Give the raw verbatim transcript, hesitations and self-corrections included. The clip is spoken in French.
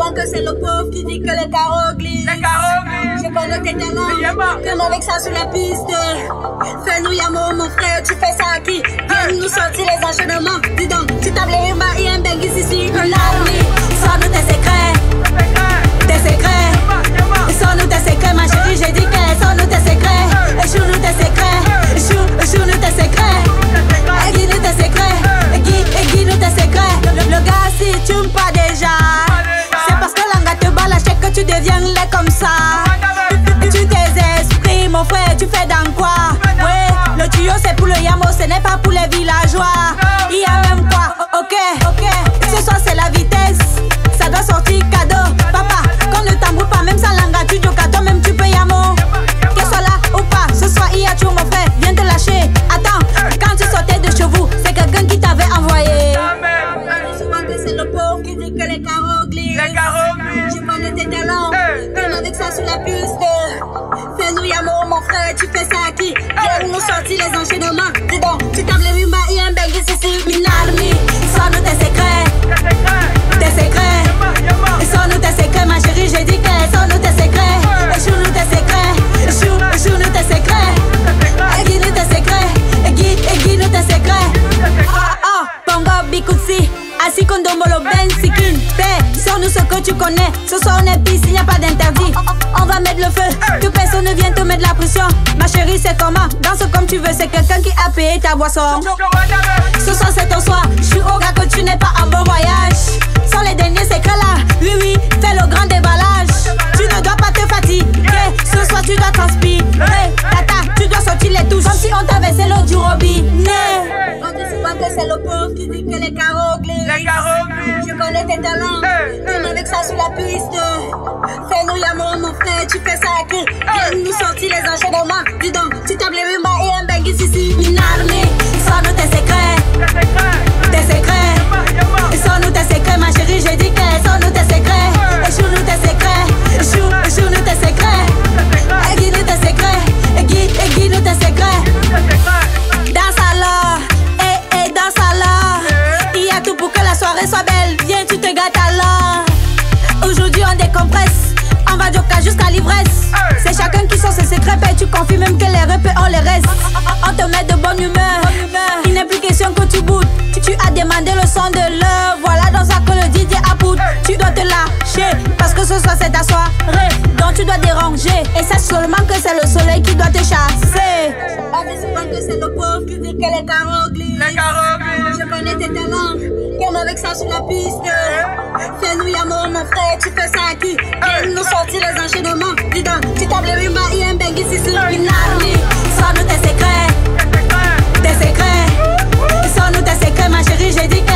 banque, c'est le pauvre qui dit que les carreaux glissent. Les carreaux glissent. Je connais tes talents, que mon avec ça sur la piste. Fais-nous yamour, mon frère, tu fais ça à qui? Viens nous sortir les enchaînements. Dis donc, tu tablais Yuma et un bengi ici, une armée. Sors-nous tes secrets, tes secrets. Sors-nous tes secrets, ma chérie, j'ai dit que sors-nous tes secrets. Échoue-nous tes secrets, échoue-nous tes secrets. Aiguille-nous tes secrets, aiguille-nous tes secrets. Le gars, si tu me pas déjà, c'est parce que l'anga te bat la chèque que tu deviens laid comme ça. Tu t'exprimes, mon frère, tu fais dans quoi? Ouais, le tuyau c'est pour le yamo, ce n'est pas pour les villageois. Il y a même quoi? Ok, ok. Ce soir c'est la vitesse, ça doit sortir cadeau. Papa, quand le tambour pas, même sans l'anga, tu joues cadeau, même tu peux yamo. Que soit là ou pas, ce soir il y a tu mon frère, viens te lâcher. Attends, quand tu sortais de chez vous, c'est quelqu'un qui t'avait envoyé. Qui dit que les carreaux glissent. Les carreaux glissent. Je connais tes talents, viens avec ça sur la piste. Fais-nous yamour, mon frère, tu fais ça à qui? Viens nous sortir les enchaînements. Dis donc, tu t'aimes les Wimba et un bengi ici, une armée. Sors-nous tes secrets, tes secrets. Sors-nous tes secrets, ma chérie, j'ai dit que sors-nous tes secrets. Échoue-nous tes secrets, échoue-nous tes secrets. Aiguille-nous tes secrets, aiguille-nous tes secrets. Oh, oh, bongo, bikutsi. Así con Dombolo Ben Sikun, sors-nous ce que tu connais. Ce soir on est piste, il n'y a pas d'interdit. On va mettre le feu, que personne ne vienne te mettre la pression. Ma chérie c'est comment, danse comme tu veux. C'est quelqu'un qui a payé ta boisson. Ce soir c'est ton soir, je suis au gars que tu n'es pas en bon voyage. Sans les derniers secrets là, oui oui, fais le grand déballage. Tu ne dois pas te fatiguer, ce soir tu dois transpirer. Tata, tu dois sortir les touches, comme si on t'avait versé l'eau du robinet. C'est le pauvre qui dit que les carreaux glissent. Les carreaux glissent. Je connais tes talents, viens avec ça sur la piste. Fais-nous yamour, mon frère, tu fais ça à qui? Viens nous sortir les enchaînements. Dis donc, tu tables les Wimba et un bengi ici, une armée. Sors-nous tes secrets, tes secrets. Sors-nous tes secrets, ma chérie, j'ai dit que sors-nous tes secrets. Échoue-nous tes secrets, échoue-nous tes secrets. Aiguille-nous tes secrets, aiguille-nous tes secrets. Danse alors, pour que la soirée soit belle, viens tu te gâtes alors. Aujourd'hui on décompresse, on va joker jusqu'à l'ivresse. C'est chacun qui sort ses secrets, et tu confies même que les repas on les reste. On te met de bonne humeur, il n'est plus question que tu boudes. Tu as demandé le son de l'heure, voilà dans ça que le D J appuie. Tu dois te lâcher, parce que ce soir c'est ta soirée, donc tu dois déranger. Et sache seulement que c'est le soleil qui doit te chasser. On dit souvent que c'est le pauvre qui dit que les carreaux glissent. Les carreaux glissent. Je connais tes talents, viens avec ça sur la piste. Fais-nous yamour, mon frère, tu fais ça à qui? Viens nous sortir les enchaînements. Dis donc, tu tables les Wimba et un bengi ici, une armée. Sors-nous tes secrets, tes secrets. Sors-nous tes secrets, ma chérie, j'ai dit que